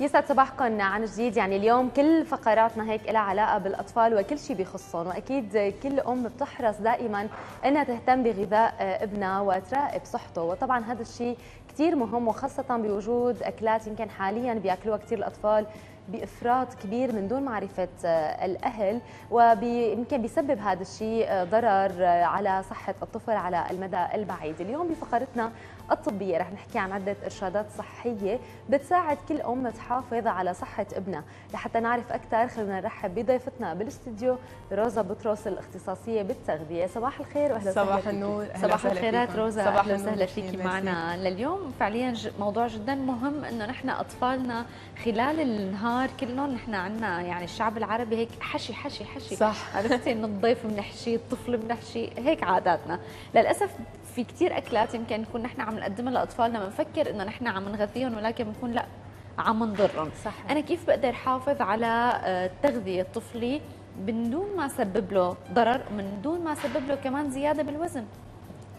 يسعد صباحكم عن جديد. يعني اليوم كل فقراتنا هيك لها علاقه بالاطفال وكل شيء بيخصهم، واكيد كل ام بتحرص دائما انها تهتم بغذاء ابنها وتراقب صحته، وطبعا هذا الشيء كثير مهم، وخاصه بوجود اكلات يمكن حاليا بياكلوها كثير الاطفال بإفراط كبير من دون معرفة الأهل، ويمكن بيسبب هذا الشيء ضرر على صحة الطفل على المدى البعيد. اليوم بفقرتنا الطبية رح نحكي عن عدة إرشادات صحية بتساعد كل أم تحافظ على صحة ابنها. لحتى نعرف أكثر خلينا نرحب بضيفتنا بالاستديو روزا بطرس الاختصاصية بالتغذية. صباح الخير وأهلا وسهلا. صباح النور. صباح الخيرات روزا، أهلا وسهلا فيكي معنا لليوم. فعليا موضوع جدا مهم إنه نحن أطفالنا خلال النهار كلنا نحن عندنا، يعني الشعب العربي هيك حشي حشي حشي، صح؟ عرفتي انه الضيف بنحشي، الطفل بنحشي، هيك عاداتنا. للاسف في كثير اكلات يمكن نكون نحن عم نقدمها لاطفالنا، بنفكر انه نحن عم نغذيهم ولكن بنكون لا عم نضرهم. انا كيف بقدر حافظ على تغذيه طفلي من دون ما اسبب له ضرر، من دون ما اسبب له كمان زياده بالوزن؟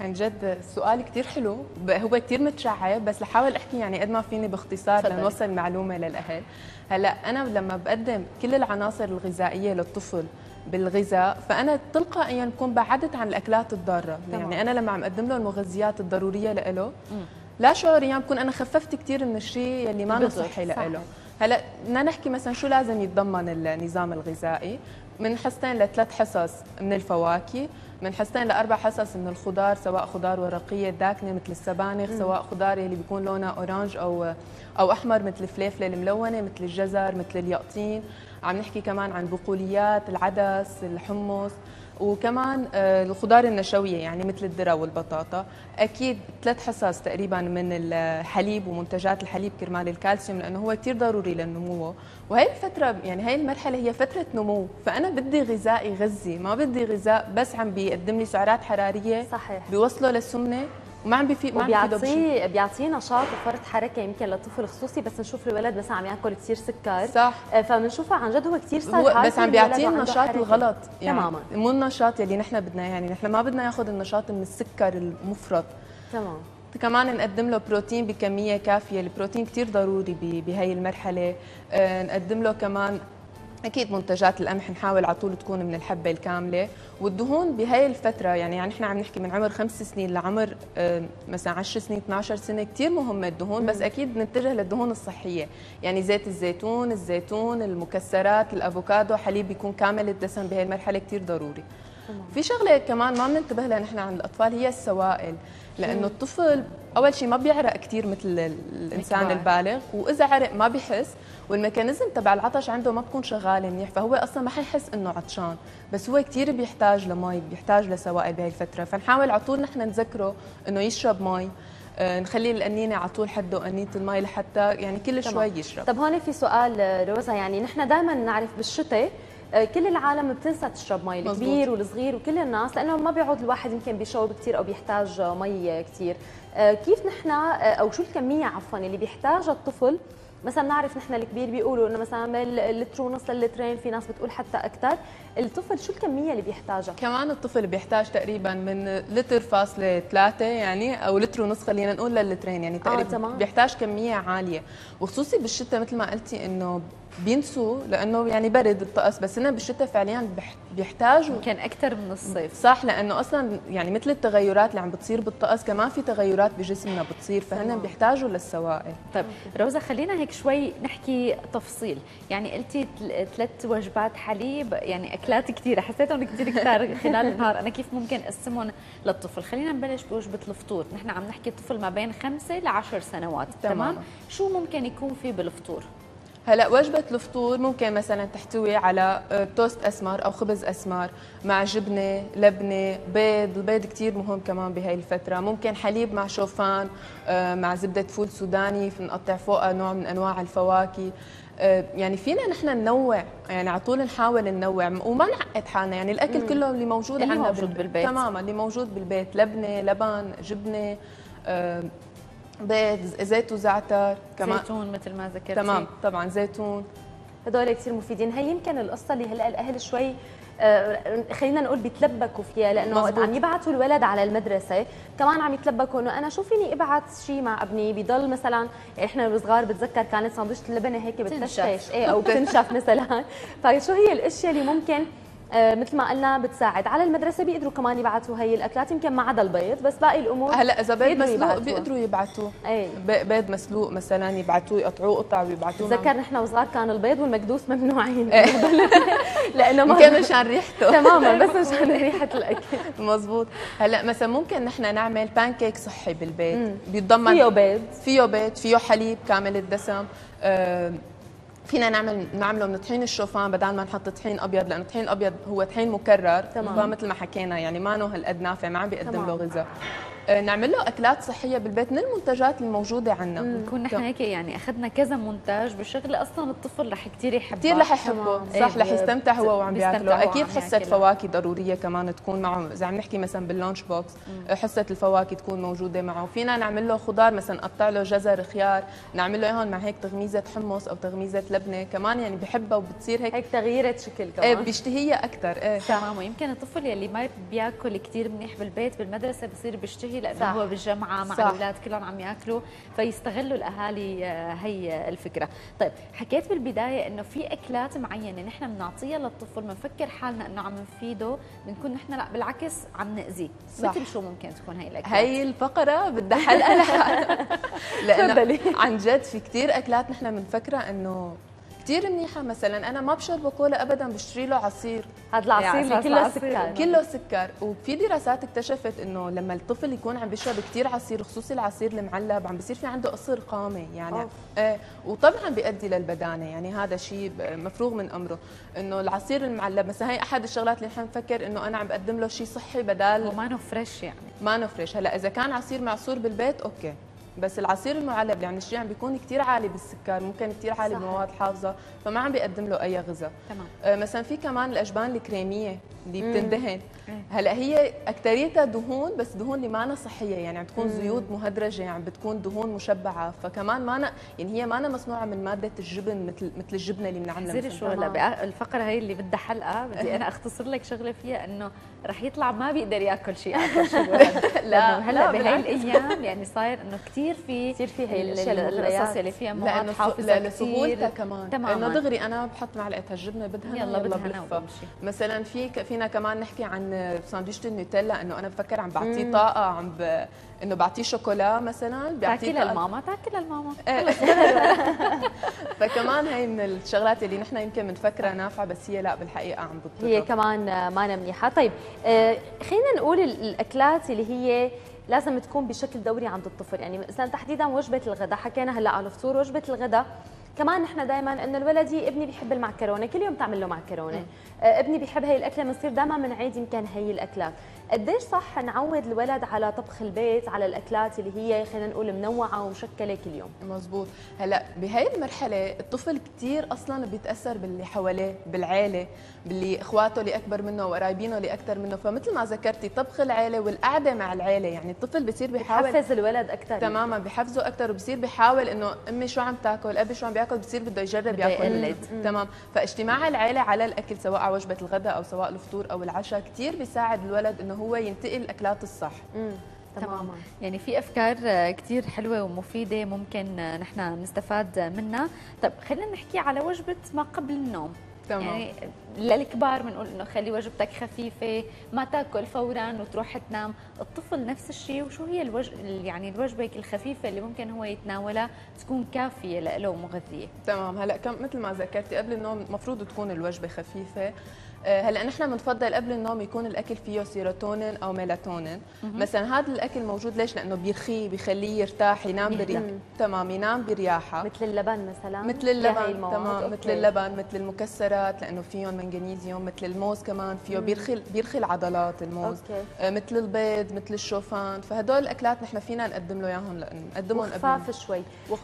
عن جد سؤال كثير حلو، هو كثير متشعب، بس لحاول احكي يعني قد ما فيني باختصار لنوصل معلومه للاهل. هلا انا لما بقدم كل العناصر الغذائيه للطفل بالغذاء، فانا تلقائيا بكون بعدت عن الاكلات الضاره، يعني انا لما عم اقدم له المغذيات الضروريه له لا شعوريا بكون انا خففت كثير من الشيء اللي ما صحي له. هلا بدنا نحكي مثلا شو لازم يتضمن النظام الغذائي، من حصتين لثلاث حصص من الفواكه، من حصتين لاربع حصص من الخضار، سواء خضار ورقيه داكنه مثل السبانخ، سواء خضار اللي بيكون لونها اورانج او احمر مثل الفليفله الملونه، مثل الجزر، مثل اليقطين. عم نحكي كمان عن بقوليات، العدس، الحمص، وكمان الخضار النشويه يعني مثل الذره والبطاطا. اكيد ثلاث حصص تقريبا من الحليب ومنتجات الحليب كرمال الكالسيوم، لانه هو كثير ضروري للنمو، وهي الفتره يعني هي المرحله هي فتره نمو، فانا بدي غذاء يغذي، ما بدي غذاء بس عم بيقدم لي سعرات حراريه، صحيح، بيوصله للسمنه وما عم بيفيد، بيعطيه نشاط وفرط حركه يمكن للطفل، خصوصي بس نشوف الولد مثلا عم ياكل كثير سكر، صح، فبنشوفه عن جد هو كثير صار بس عم بيعطيه النشاط الغلط، يعني تماما مو النشاط اللي نحن بدنا، يعني نحن ما بدنا ناخذ النشاط من السكر المفرط. تمام. كمان نقدم له بروتين بكميه كافيه، البروتين كثير ضروري بهي المرحله. نقدم له كمان اكيد منتجات القمح، نحاول على طول تكون من الحبه الكامله، والدهون بهي الفتره يعني نحن عم نحكي من عمر 5 سنين لعمر مثلا 10 سنين 12 سنه، كثير مهمه الدهون، بس اكيد نتجه للدهون الصحيه، يعني زيت الزيتون، الزيتون، المكسرات، الافوكادو، حليب يكون كامل الدسم بهي المرحله كثير ضروري. في شغله كمان ما بننتبه لها نحن عند الاطفال، هي السوائل، لانه الطفل اول شيء ما بيعرق كثير مثل الانسان البالغ، واذا عرق ما بيحس، والميكانيزم تبع العطش عنده ما بكون شغاله منيح، فهو اصلا ما حيحس انه عطشان، بس هو كثير بيحتاج لمي، بيحتاج لسوائل بهي الفتره، فنحاول على طول نحن نذكره انه يشرب مي، نخلي القنينه على طول حده قنينه المي لحتى يعني كل شوي يشرب. طب هون في سؤال روزا، يعني نحن دائما نعرف بالشتاء كل العالم بتنسى تشرب مي، الكبير والصغير وكل الناس، لانه ما بيعود الواحد يمكن بيشوب كثير او بيحتاج مي كثير. كيف نحن او شو الكميه عفوا اللي بيحتاجها الطفل؟ مثلا نعرف نحن الكبير بيقولوا انه مثلا لتر ونص للترين، في ناس بتقول حتى اكثر. الطفل شو الكميه اللي بيحتاجها؟ كمان الطفل بيحتاج تقريبا من 1.3 لتر يعني، او لتر ونص خلينا نقول للترين، يعني تقريبا بيحتاج كميه عاليه، وخصوصي بالشتاء مثل ما قلتي انه بينسوا لانه يعني برد الطقس، بس هنا بالشتاء فعليا بيحتاجوا يمكن اكثر من الصيف، صح، لانه اصلا يعني مثل التغيرات اللي عم بتصير بالطقس كمان في تغيرات بجسمنا بتصير، فهنا بيحتاجوا للسوائل. طيب روزا خلينا هيك شوي نحكي تفصيل، يعني قلتي 3 وجبات حليب، يعني اكلات كثيره حسيتهم كثير خلال النهار، انا كيف ممكن اقسمهم للطفل؟ خلينا نبلش بوجبه الفطور، نحن عم نحكي طفل ما بين 5 ل 10 سنوات، تمام؟ شو ممكن يكون في بالفطور؟ هلا وجبة الفطور ممكن مثلا تحتوي على توست اسمر او خبز اسمر مع جبنة، لبنة، بيض، البيض كثير مهم كمان بهي الفترة، ممكن حليب مع شوفان، مع زبدة فول سوداني بنقطع فوقها نوع من انواع الفواكه، يعني فينا نحن ننوع، يعني على طول نحاول ننوع وما نعقد حالنا، يعني الاكل كله اللي موجود عندنا بالبيت، تماما اللي موجود بالبيت، لبنة، لبن، جبنة، بيض، زيت وزعتر، كمان زيتون مثل ما ذكرتي، تمام، طبعا زيتون، هدول كثير مفيدين. هي يمكن القصه اللي هلا الاهل شوي خلينا نقول بيتلبكوا فيها، لانه عم يبعثوا الولد على المدرسه كمان عم يتلبكوا انه انا شو فيني ابعث شيء مع ابني، بضل مثلا احنا وصغار بتذكر كانت سندويشه اللبنه هيك بتنشف او بتنشف مثلا. فشو هي الاشياء اللي ممكن مثل ما قلنا بتساعد على المدرسه بيقدروا كمان يبعثوا هي الاكلات، يمكن ما عدا البيض، بس باقي الامور هلا اذا بيض مسلوق بيقدروا يبعثوه، بيض مسلوق مثلا يبعثوه يقطعوه قطع ويبعثوه. تذكر نحن وصغار كان البيض والمكدوس ممنوعين لانه ما كان مشان ريحته تماما، بس مشان ريحه الاكل. مزبوط. هلا مثلا ممكن نحن نعمل بانكيك صحي بالبيت، بيتضمن فيه بيض فيه حليب كامل الدسم، فينا نعمله من طحين الشوفان بدل ما نحط طحين ابيض، لانه الطحين الابيض هو طحين مكرر مثل ما حكينا، يعني ما نو هالقد نافع، ما عم بيقدم له غذاء. نعمل له اكلات صحيه بالبيت من المنتجات الموجوده عندنا، بنكون نحن هيك يعني اخذنا كذا منتج بالشغل، اصلا الطفل رح كثير يحبه، كثير رح يحبه، صح، رح يستمتع هو وعم بياكله. اكيد حصه فواكه ضروريه كمان تكون معه، اذا عم نحكي مثلا باللانش بوكس حصه الفواكه تكون موجوده معه. فينا نعمل له خضار، مثلا نقطع له جزر، خيار، نعمل له هون مع هيك تغميزه حمص او تغميزه لبنه كمان، يعني بحبها وبتصير هيك تغييرة شكل كمان، بيشتهيها اكثر. تمام. ويمكن الطفل يلي ما بياكل كثير منيح بالبيت بالمدرسه بصير بيشتهي، لأنه هو بالجامعة مع الأولاد كلهم عم ياكلوا، فيستغلوا الأهالي هي الفكرة. طيب، حكيت بالبداية إنه في أكلات معينة نحن بنعطيها للطفل، بنفكر حالنا إنه عم نفيده، بنكون نحن لا بالعكس عم نأذيه، مثل شو ممكن تكون هي الأكلات؟ هي الفقرة بدها حلقة لحالها لأنه عن جد في كثير أكلات نحن بنفكرها إنه كثير منيحة. مثلا أنا ما بشرب كولا أبدا، بشتري له عصير، هذا العصير كله سكر، كله سكر. وفي دراسات اكتشفت إنه لما الطفل يكون عم بيشرب كثير عصير، خصوصي العصير المعلب، عم بيصير في عنده قصر قامة، يعني وطبعا بيؤدي للبدانة، يعني هذا شيء مفروغ من أمره. إنه العصير المعلب مثلا هي أحد الشغلات اللي نحن نفكر إنه أنا عم بقدم له شيء صحي بدال وما نو فريش، يعني ما نو فريش. هلا إذا كان عصير معصور بالبيت أوكي، بس العصير المعلب اللي عم نشتريه عم بيكون كثير عالي بالسكر، ممكن كثير عالي بمواد حافظه، فما عم بيقدم له اي غذاء. تمام. مثلا في كمان الاجبان الكريميه اللي بتندهن، هلا هي اكثريتها دهون، بس دهون اللي مانا صحيه، يعني عم تكون زيوت مهدرجه، يعني بتكون دهون مشبعه، فكمان مانا يعني هي مانا مصنوعه من ماده الجبن مثل الجبنه اللي بنعملها. زيري شو هلا الفقره هي اللي بدها حلقه، بدي انا اختصر لك شغله فيها، انه رح يطلع ما بيقدر ياكل شيء اكثر شيء لا هلا بهي الايام يعني صاير انه كثير في هي الاشياء اللي فيها مواد حافظه لسهولتها كمان، انه دغري انا بحط معلقه هالجبنه بدهن يلا بدهنها. مثلا فينا كمان نحكي عن ساندويشه النوتيلا، انه انا بفكر عم بعطيه طاقه، انه بعطيه شوكولا مثلا، بعطيه تاكلها الماما فكمان هي من الشغلات اللي نحن يمكن بنفكرها نافعه، بس هي لا بالحقيقه عم بتضر، هي كمان ما منيحه. طيب، خلينا نقول الاكلات اللي هي لازم تكون بشكل دوري عند الطفل، يعني مثلا تحديدا وجبه الغداء، حكينا هلا على الفطور، وجبه الغداء كمان نحن دائما انه الولد ابني بيحب المعكرونه، كل يوم تعمل له معكرونه، ابني بيحب هي الاكله، بنصير دائما بنعيد يمكن هي الاكلات. قديش صح نعود الولد على طبخ البيت، على الاكلات اللي هي خلينا نقول منوعه ومشكله كل يوم؟ مزبوط. هلا بهي المرحله الطفل كثير اصلا بيتاثر باللي حواليه، بالعيله، باللي اخواته اللي اكبر منه وقرايبينه اللي اكثر منه، فمثل ما ذكرتي طبخ العيله والقعده مع العيله، يعني الطفل بصير بيحاول بحفز الولد اكثر، تماما بحفزه اكثر، وبصير بيحاول انه امي شو عم تاكل، ابي شو عم بياكل، بصير بده يجرب ياكل. تمام. فاجتماع العيله على الاكل سواء على وجبه الغداء او سواء الفطور او العشاء كثير بيساعد الولد انه هو ينتقل الاكلات الصح. تماما. يعني في افكار كثير حلوه ومفيده ممكن نحن نستفاد منها. طيب، خلينا نحكي على وجبه ما قبل النوم. تمام. يعني للكبار بنقول انه خلي وجبتك خفيفه، ما تاكل فورا وتروح تنام، الطفل نفس الشيء، وشو هي يعني الوجبه الخفيفه اللي ممكن هو يتناولها تكون كافيه له ومغذيه؟ تمام. هلا مثل ما ذكرتي قبل النوم المفروض تكون الوجبه خفيفه. هلا نحن بنفضل قبل النوم يكون الاكل فيه سيروتونين او ميلاتونين، مثلا هذا الاكل موجود ليش؟ لانه بيرخيه، بيخليه يرتاح، ينام برياحه. تمام، ينام برياحه. مثل اللبن مثلا، تمام، مثل اللبن، مثل المكسرات لانه فيهم مغنيسيوم، مثل الموز كمان فيه، بيرخي العضلات الموز. مثل البيض، مثل الشوفان، فهدول الاكلات نحن فينا نقدم له اياهم، نقدمهم خفاف شوي.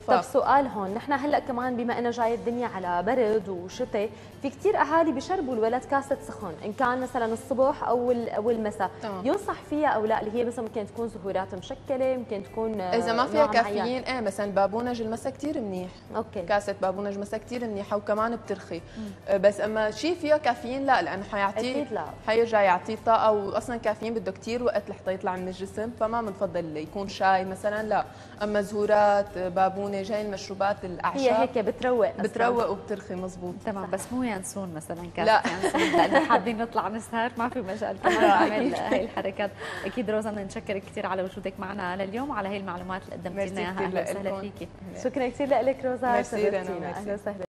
طب سؤال هون، نحن هلا كمان بما انه جاي الدنيا على برد وشتاء، في كثير اهالي بيشربوا الولد كاس نفس السخون ان كان مثلا الصبح او المساء ينصح فيها او لا، اللي هي مثلا ممكن تكون زهورات مشكله، ممكن تكون اذا ما فيها كافيين عيان. ايه مثلا بابونج المسا كثير منيح، اوكي كاسه بابونج مسا كثير منيحه وكمان بترخي. بس اما شيء فيها كافيين لا، لانه حيعطيه حيرجع يعطيه طاقه، واصلا كافيين بده كثير وقت لحتى يطلع من الجسم، فما بنفضل يكون شاي مثلا لا. اما زهورات بابونج هي المشروبات الاعشاب هي هيك بتروق وبترخي. مزبوط تمام. بس مو ينسون مثلا كاسه ينسون، لانه حابين نطلع نسهر ما في مجال كمان نعمل هاي الحركات. اكيد روزا بدنا نشكرك كثير على وجودك معنا لليوم، على هي المعلومات اللي قدمتي لنا. اهلا وسهلا فيكي. شكرا كثير لك روزا، شرفتينا. اهلا وسهلا.